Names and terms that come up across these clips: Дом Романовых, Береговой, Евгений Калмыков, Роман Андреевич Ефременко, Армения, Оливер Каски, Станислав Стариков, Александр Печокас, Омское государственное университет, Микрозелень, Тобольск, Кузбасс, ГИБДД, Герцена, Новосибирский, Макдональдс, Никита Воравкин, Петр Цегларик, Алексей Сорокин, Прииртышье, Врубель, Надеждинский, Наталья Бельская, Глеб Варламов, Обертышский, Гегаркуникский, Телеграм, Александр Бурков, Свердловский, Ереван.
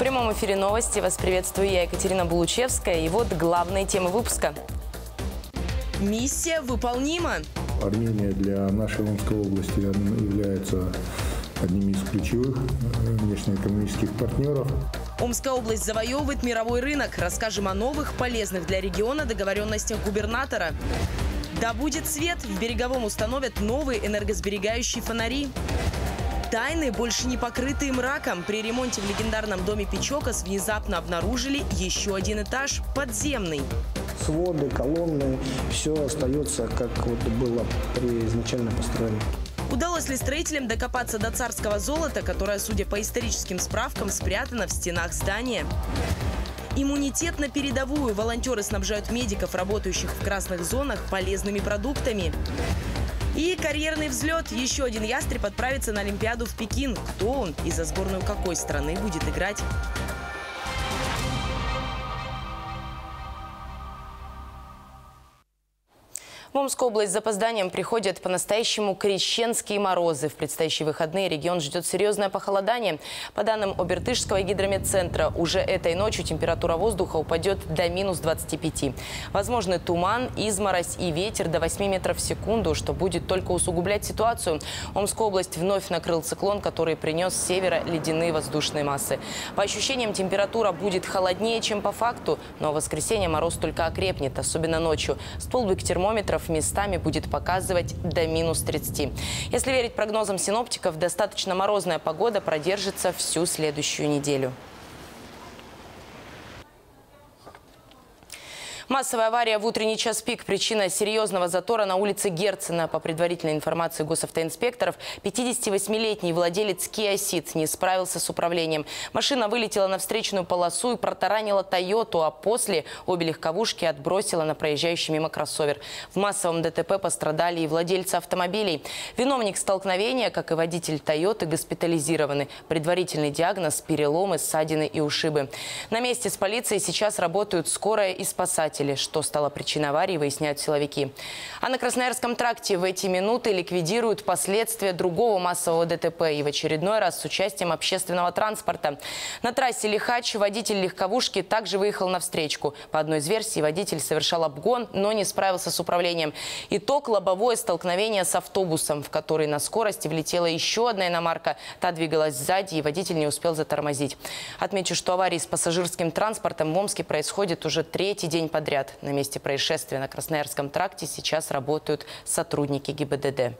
В прямом эфире новости. Вас приветствую я, Екатерина Булучевская. И вот главные темы выпуска. Миссия выполнима. Армения для нашей Омской области является одним из ключевых внешнеэкономических партнеров. Омская область завоевывает мировой рынок. Расскажем о новых, полезных для региона договоренностях губернатора. Да будет свет! В Береговом установят новые энергосберегающие фонари. Тайны, больше не покрытые мраком. При ремонте в легендарном доме Печокас внезапно обнаружили еще один этаж подземный. Своды, колонны, все остается, как вот было при изначальном построении. Удалось ли строителям докопаться до царского золота, которое, судя по историческим справкам, спрятано в стенах здания? Иммунитет на передовую. Волонтеры снабжают медиков, работающих в красных зонах, полезными продуктами. И карьерный взлет. Еще один ястреб отправится на Олимпиаду в Пекин. Кто он и за сборную какой страны будет играть? В Омскую область с запозданием приходят по-настоящему крещенские морозы. В предстоящие выходные регион ждет серьезное похолодание. По данным Обертышского гидрометцентра, уже этой ночью температура воздуха упадет до минус 25. Возможны туман, изморозь и ветер до 8 метров в секунду, что будет только усугублять ситуацию. Омскую область вновь накрыл циклон, который принес с севера ледяные воздушные массы. По ощущениям, температура будет холоднее, чем по факту, но в воскресенье мороз только окрепнет, особенно ночью. Столбик термометров местами будет показывать до минус 30. Если верить прогнозам синоптиков, достаточно морозная погода продержится всю следующую неделю. Массовая авария в утренний час пик – причина серьезного затора на улице Герцена. По предварительной информации госавтоинспекторов, 58-летний владелец Киа Сид не справился с управлением. Машина вылетела на встречную полосу и протаранила Тойоту, а после обе легковушки отбросила на проезжающий мимо кроссовер. В массовом ДТП пострадали и владельцы автомобилей. Виновник столкновения, как и водитель Тойоты, госпитализированы. Предварительный диагноз – переломы, ссадины и ушибы. На месте с полицией сейчас работают скорая и спасатели. Что стало причиной аварии, выясняют силовики. А на Красноярском тракте в эти минуты ликвидируют последствия другого массового ДТП и в очередной раз с участием общественного транспорта. На трассе Лихач водитель легковушки также выехал навстречку. По одной из версий, водитель совершал обгон, но не справился с управлением. Итог – лобовое столкновение с автобусом, в который на скорости влетела еще одна иномарка. Та двигалась сзади, и водитель не успел затормозить. Отмечу, что аварии с пассажирским транспортом в Омске происходит уже третий день подряд. На месте происшествия на Красноярском тракте сейчас работают сотрудники ГИБДД.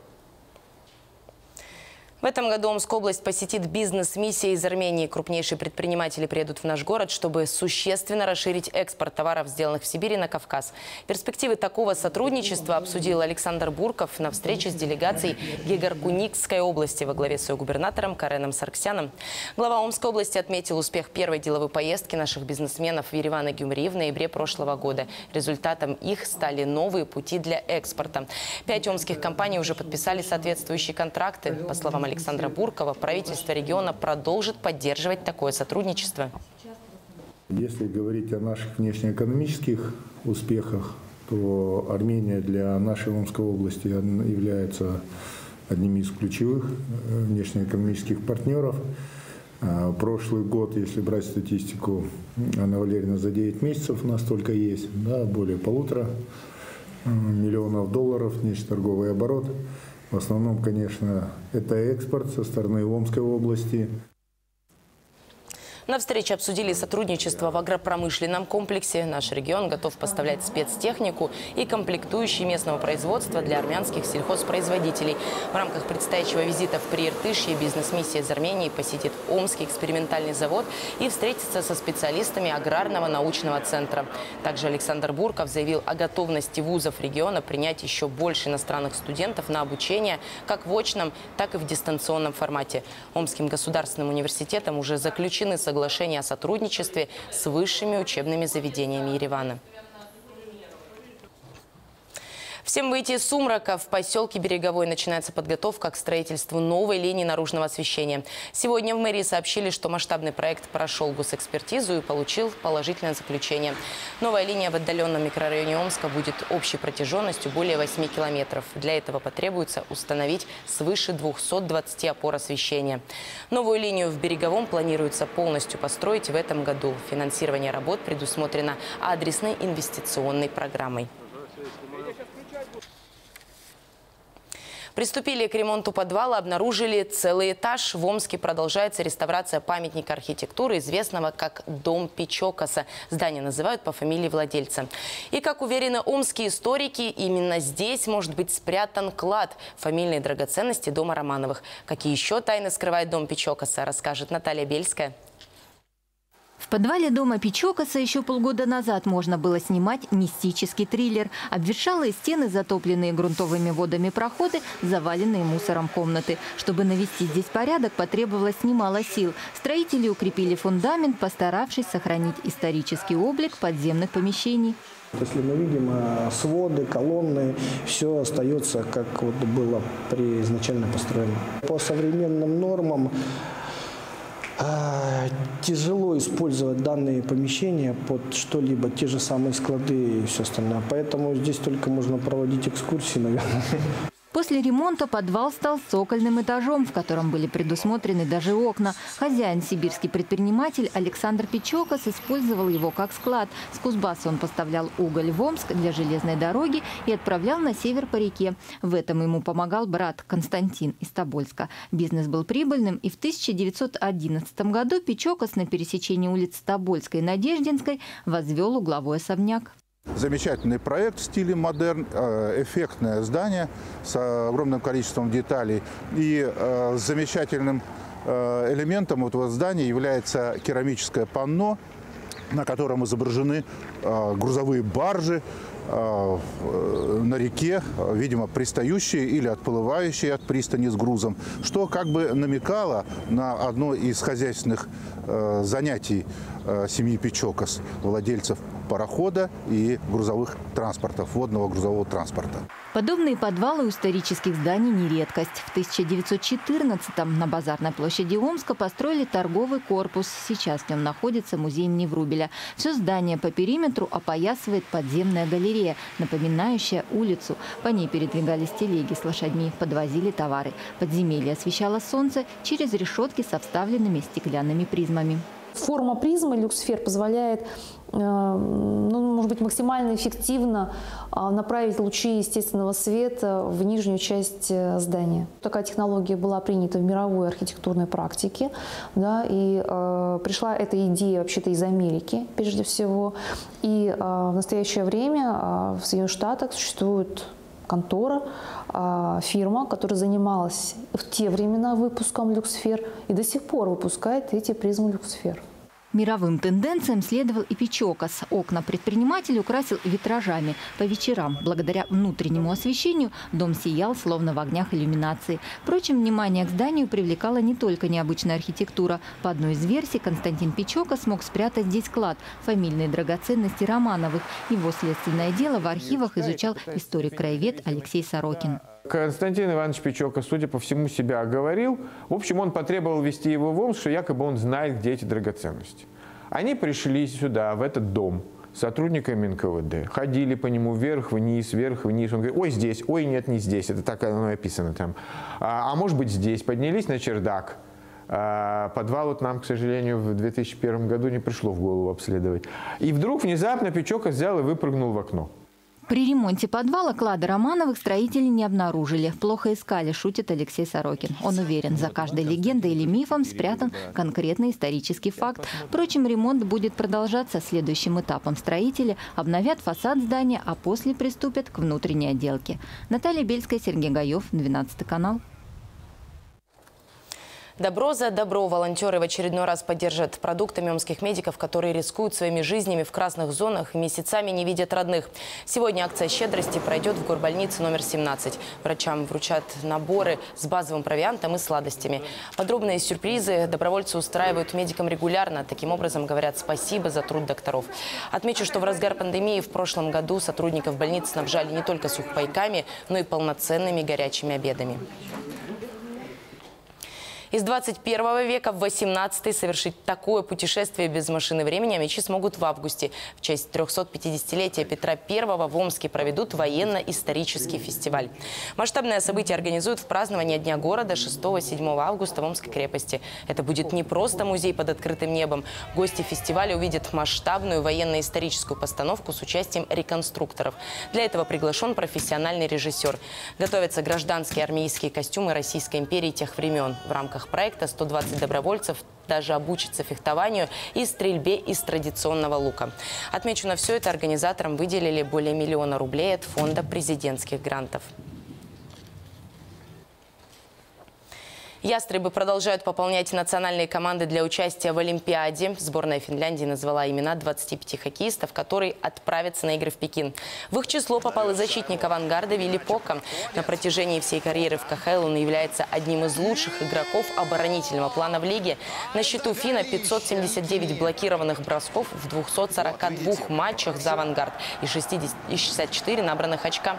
В этом году Омская область посетит бизнес-миссия из Армении. Крупнейшие предприниматели приедут в наш город, чтобы существенно расширить экспорт товаров, сделанных в Сибири, на Кавказ. Перспективы такого сотрудничества обсудил Александр Бурков на встрече с делегацией Гегаркуникской области во главе с ее губернатором Кареном Сарксяном. Глава Омской области отметил успех первой деловой поездки наших бизнесменов в Ереван и Гюмри в ноябре прошлого года. Результатом их стали новые пути для экспорта. 5 омских компаний уже подписали соответствующие контракты. По словам Александра Буркова, правительство региона продолжит поддерживать такое сотрудничество. Если говорить о наших внешнеэкономических успехах, то Армения для нашей Омской области является одним из ключевых внешнеэкономических партнеров. Прошлый год, если брать статистику, Анна Валерьевна, за 9 месяцев у нас только есть, да, более 1,5 миллиона долларов внешнеторговый оборот. В основном, конечно, это экспорт со стороны Омской области. На встрече обсудили сотрудничество в агропромышленном комплексе. Наш регион готов поставлять спецтехнику и комплектующие местного производства для армянских сельхозпроизводителей. В рамках предстоящего визита в Прииртышье бизнес-миссия из Армении посетит Омский экспериментальный завод и встретится со специалистами аграрного научного центра. Также Александр Бурков заявил о готовности вузов региона принять еще больше иностранных студентов на обучение как в очном, так и в дистанционном формате. Омским государственным университетом уже заключены соглашение о сотрудничестве с высшими учебными заведениями Еревана. Всем выйти из сумрака. В поселке Береговой начинается подготовка к строительству новой линии наружного освещения. Сегодня в мэрии сообщили, что масштабный проект прошел госэкспертизу и получил положительное заключение. Новая линия в отдаленном микрорайоне Омска будет общей протяженностью более 8 километров. Для этого потребуется установить свыше 220 опор освещения. Новую линию в Береговом планируется полностью построить в этом году. Финансирование работ предусмотрено адресной инвестиционной программой. Приступили к ремонту подвала, обнаружили целый этаж. В Омске продолжается реставрация памятника архитектуры, известного как Дом Печокоса. Здание называют по фамилии владельца. И, как уверены омские историки, именно здесь может быть спрятан клад фамильной драгоценности дома Романовых. Какие еще тайны скрывает Дом Печокоса, расскажет Наталья Бельская. В подвале дома Печокаса еще полгода назад можно было снимать мистический триллер. Обветшалые стены, затопленные грунтовыми водами проходы, заваленные мусором комнаты. Чтобы навести здесь порядок, потребовалось немало сил. Строители укрепили фундамент, постаравшись сохранить исторический облик подземных помещений. Если мы видим своды, колонны, все остается, как вот было при изначально построении. По современным нормам тяжело использовать данные помещения под что-либо, те же самые склады и все остальное. Поэтому здесь только можно проводить экскурсии, наверное. После ремонта подвал стал цокольным этажом, в котором были предусмотрены даже окна. Хозяин, сибирский предприниматель Александр Печокас, использовал его как склад. С Кузбасса он поставлял уголь в Омск для железной дороги и отправлял на север по реке. В этом ему помогал брат Константин из Тобольска. Бизнес был прибыльным, и в 1911 году Печокас на пересечении улиц Тобольской и Надеждинской возвел угловой особняк. Замечательный проект в стиле модерн, эффектное здание с огромным количеством деталей. И замечательным элементом этого здания является керамическое панно, на котором изображены грузовые баржи на реке, видимо, пристающие или отплывающие от пристани с грузом, что как бы намекало на одно из хозяйственных занятий семьи Печокас, владельцев парохода и грузовых транспортов, водного грузового транспорта. Подобные подвалы у исторических зданий не редкость. В 1914-м на базарной площади Омска построили торговый корпус. Сейчас в нем находится музей имени Врубеля. Все здание по периметру опоясывает подземная галерея, напоминающая улицу. По ней передвигались телеги с лошадьми, подвозили товары. Подземелье освещало солнце через решетки со вставленными стеклянными призмами. Форма призмы люксфер позволяет, ну, может быть, максимально эффективно направить лучи естественного света в нижнюю часть здания. Такая технология была принята в мировой архитектурной практике, да, и пришла эта идея вообще-то из Америки, прежде всего. И в настоящее время в Соединенных Штатах существует контора, фирма, которая занималась в те времена выпуском люксфер и до сих пор выпускает эти призмы люксфер. Мировым тенденциям следовал и Печокас. Окна предприниматель украсил витражами. По вечерам, благодаря внутреннему освещению, дом сиял, словно в огнях иллюминации. Впрочем, внимание к зданию привлекала не только необычная архитектура. По одной из версий, Константин Печокас смог спрятать здесь клад фамильные драгоценности Романовых. Его следственное дело в архивах изучал историк-краевед Алексей Сорокин. Константин Иванович Печокас, судя по всему, себя оговорил. В общем, он потребовал везти его в Омск, что якобы он знает, где эти драгоценности. Они пришли сюда, в этот дом, с сотрудниками НКВД, ходили по нему вверх-вниз, вверх-вниз. Он говорит, ой, здесь, ой, нет, не здесь, это так оно описано там. А может быть, здесь. Поднялись на чердак. Подвал вот нам, к сожалению, в 2001 году не пришло в голову обследовать. И вдруг внезапно Печокас взял и выпрыгнул в окно. При ремонте подвала клада Романовых строители не обнаружили. Плохо искали, шутит Алексей Сорокин. Он уверен, за каждой легендой или мифом спрятан конкретный исторический факт. Впрочем, ремонт будет продолжаться. Следующим этапом строители обновят фасад здания, а после приступят к внутренней отделке. Наталья Бельская, Сергей Гаев, 12 канал. Добро за добро. Волонтеры в очередной раз поддержат продуктами омских медиков, которые рискуют своими жизнями в красных зонах и месяцами не видят родных. Сегодня акция щедрости пройдет в горбольнице номер 17. Врачам вручат наборы с базовым провиантом и сладостями. Подробные сюрпризы добровольцы устраивают медикам регулярно. Таким образом говорят спасибо за труд докторов. Отмечу, что в разгар пандемии в прошлом году сотрудников больниц снабжали не только сухпайками, но и полноценными горячими обедами. Из 21 века в 18-й совершить такое путешествие без машины времени омичи смогут в августе. В честь 350-летия Петра I в Омске проведут военно-исторический фестиваль. Масштабное событие организуют в праздновании Дня города 6-7 августа в Омской крепости. Это будет не просто музей под открытым небом. Гости фестиваля увидят масштабную военно-историческую постановку с участием реконструкторов. Для этого приглашен профессиональный режиссер. Готовятся гражданские армейские костюмы Российской империи тех времен. В рамках проекта 120 добровольцев даже обучатся фехтованию и стрельбе из традиционного лука. Отмечу, на все это организаторам выделили более миллиона рублей от фонда президентских грантов. Ястребы продолжают пополнять национальные команды для участия в Олимпиаде. Сборная Финляндии назвала имена 25 хоккеистов, которые отправятся на игры в Пекин. В их число попал и защитник «Авангарда» Вилле Покка. На протяжении всей карьеры в КХЛ он является одним из лучших игроков оборонительного плана в лиге. На счету финна 579 блокированных бросков в 242 матчах за «Авангард» и 64 набранных очка.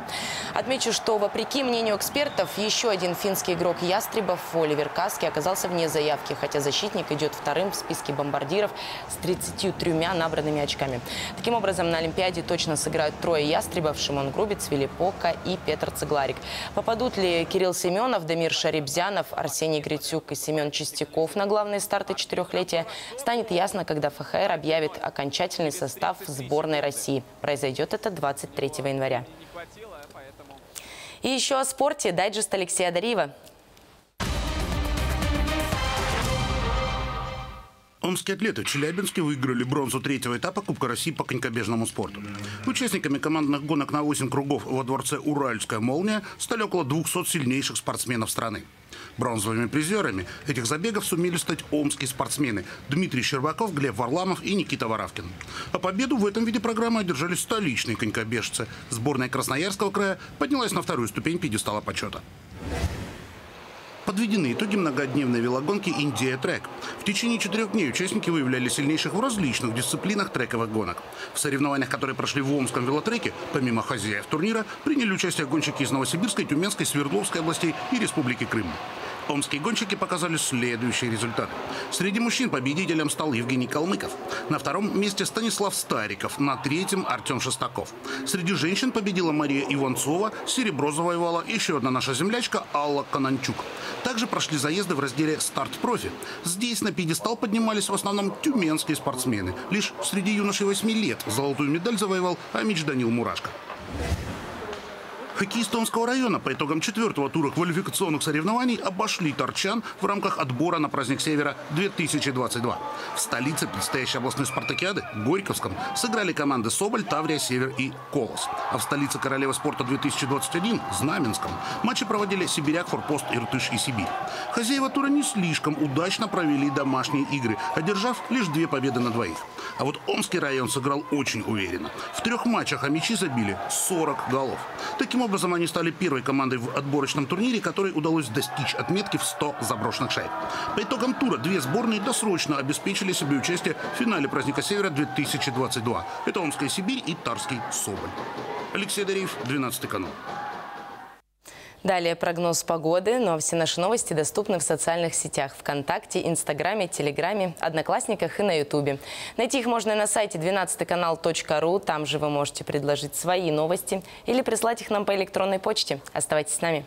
Отмечу, что вопреки мнению экспертов, еще один финский игрок «Ястребов» Оливер Каски оказался вне заявки, хотя защитник идет вторым в списке бомбардиров с 33 набранными очками. Таким образом, на Олимпиаде точно сыграют трое ястребов – Шимон Грубец, Вилле Покка и Петр Цегларик. Попадут ли Кирилл Семенов, Дамир Шарибзянов, Арсений Грицюк и Семен Чистяков на главные старты четырехлетия, станет ясно, когда ФХР объявит окончательный состав сборной России. Произойдет это 23 января. И еще о спорте. Дайджест Алексея Дариева. Омские атлеты в Челябинске выиграли бронзу третьего этапа Кубка России по конькобежному спорту. Участниками командных гонок на 8 кругов во дворце «Уральская молния» стали около 200 сильнейших спортсменов страны. Бронзовыми призерами этих забегов сумели стать омские спортсмены Дмитрий Щербаков, Глеб Варламов и Никита Воравкин. А победу в этом виде программы одержали столичные конькобежцы. Сборная Красноярского края поднялась на вторую ступень пьедестала почета. Подведены итоги многодневной велогонки «Индия Трек». В течение 4 дней участники выявляли сильнейших в различных дисциплинах трековых гонок. В соревнованиях, которые прошли в Омском велотреке, помимо хозяев турнира, приняли участие гонщики из Новосибирской, Тюменской, Свердловской областей и Республики Крым. Омские гонщики показали следующие результаты. Среди мужчин победителем стал Евгений Калмыков. На втором месте Станислав Стариков, на третьем Артем Шестаков. Среди женщин победила Мария Иванцова, серебро завоевала еще одна наша землячка Алла Кананчук. Также прошли заезды в разделе «Старт-профи». Здесь на пьедестал поднимались в основном тюменские спортсмены. Лишь среди юношей 8 лет золотую медаль завоевал Амич Данил Мурашко. Хоккеисты Омского района по итогам 4-го тура квалификационных соревнований обошли торчан в рамках отбора на праздник Севера 2022. В столице предстоящей областной спартакиады, Горьковском, сыграли команды «Соболь», «Таврия», «Север» и «Колос». А в столице королевы спорта 2021, Знаменском, матчи проводили «Сибиряк», «Форпост», «Иртыш» и «Сибирь». Хозяева тура не слишком удачно провели домашние игры, одержав лишь 2 победы на 2. А вот Омский район сыграл очень уверенно. В 3 матчах омичи забили 40 голов. Таким образом, они стали первой командой в отборочном турнире, которой удалось достичь отметки в 100 заброшенных шайб. По итогам тура 2 сборные досрочно обеспечили себе участие в финале праздника Севера 2022. Это Омская Сибирь и Тарский Соболь. Алексей Дариев, 12 канал. Далее прогноз погоды, ну а все наши новости доступны в социальных сетях ВКонтакте, Инстаграме, Телеграме, Одноклассниках и на Ютубе. Найти их можно и на сайте 12канал.ру, там же вы можете предложить свои новости или прислать их нам по электронной почте. Оставайтесь с нами.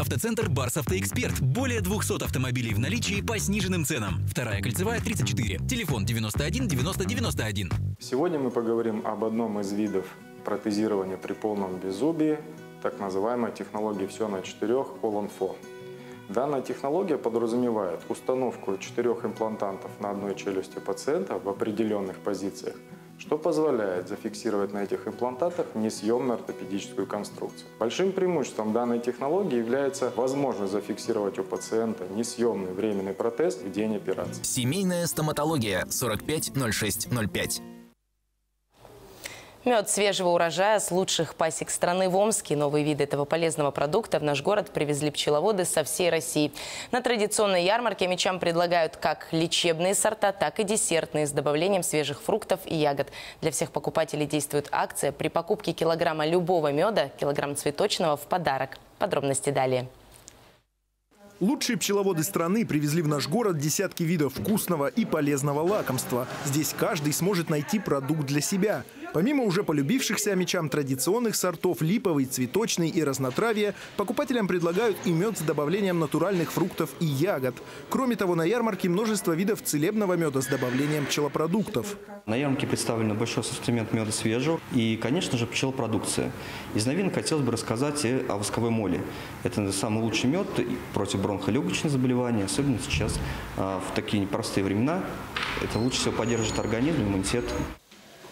Автоцентр «Барс Автоэксперт». Более 200 автомобилей в наличии по сниженным ценам. 2-я кольцевая, 34. Телефон 91 90 91. Сегодня мы поговорим об одном из видов протезирования при полном беззубии, так называемой технологии «все на 4» «All-on-4». Данная технология подразумевает установку 4 имплантантов на одной челюсти пациента в определенных позициях, что позволяет зафиксировать на этих имплантатах несъемно-ортопедическую конструкцию. Большим преимуществом данной технологии является возможность зафиксировать у пациента несъемный временный протез в день операции. Семейная стоматология 450605. Мед свежего урожая с лучших пасек страны в Омске. Новые виды этого полезного продукта в наш город привезли пчеловоды со всей России. На традиционной ярмарке омичам предлагают как лечебные сорта, так и десертные с добавлением свежих фруктов и ягод. Для всех покупателей действует акция. При покупке килограмма любого меда, килограмм цветочного в подарок. Подробности далее. Лучшие пчеловоды страны привезли в наш город десятки видов вкусного и полезного лакомства. Здесь каждый сможет найти продукт для себя. Помимо уже полюбившихся омичам традиционных сортов липовый, цветочный и разнотравья, покупателям предлагают и мед с добавлением натуральных фруктов и ягод. Кроме того, на ярмарке множество видов целебного меда с добавлением пчелопродуктов. На ярмарке представлен большой ассортимент меда свежего и, конечно же, пчелопродукция. Из новинок хотелось бы рассказать и о восковой моле. Это самый лучший мед против бронхолегочных заболеваний, особенно сейчас в такие непростые времена. Это лучше всего поддерживает организм, иммунитет.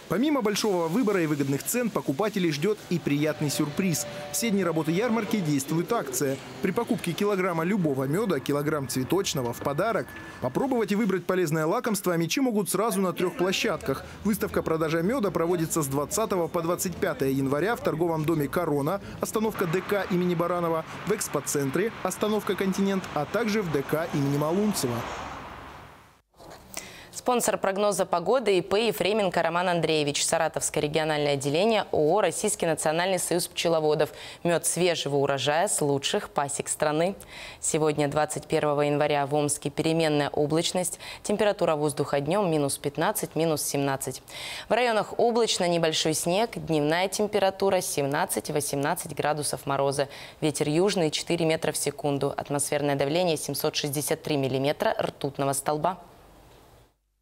Помимо большого выбора и выгодных цен, покупателей ждет и приятный сюрприз. Все дни работы ярмарки действует акция. При покупке килограмма любого меда, килограмм цветочного в подарок. Попробовать и выбрать полезное лакомство омичи могут сразу на 3 площадках. Выставка продажи меда проводится с 20 по 25 января в торговом доме «Корона», остановка ДК имени Баранова, в экспоцентре, остановка «Континент», а также в ДК имени Малунцева. Спонсор прогноза погоды ИП Ефременко Роман Андреевич, Саратовское региональное отделение ООО «Российский национальный союз пчеловодов». Мед свежего урожая с лучших пасек страны. Сегодня, 21 января, в Омске переменная облачность. Температура воздуха днем минус 15, минус 17. В районах облачно, небольшой снег. Дневная температура 17-18 градусов мороза. Ветер южный 4 метра в секунду. Атмосферное давление 763 миллиметра ртутного столба.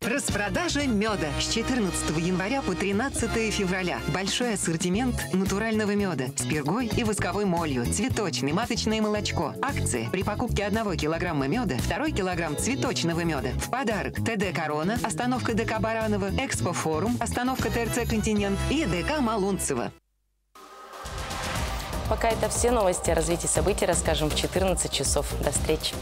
Распродажа меда с 14 января по 13 февраля. Большой ассортимент натурального меда с пергой и восковой молью, цветочный, маточное молочко. Акции: при покупке 1 килограмма меда, 2 килограмм цветочного меда в подарок. ТД «Корона», остановка ДК Баранова, Экспофорум, остановка ТРЦ «Континент» и ДК Малунцева. Пока это все новости. О развитии событий расскажем в 14 часов. До встречи.